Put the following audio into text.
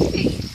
Okay.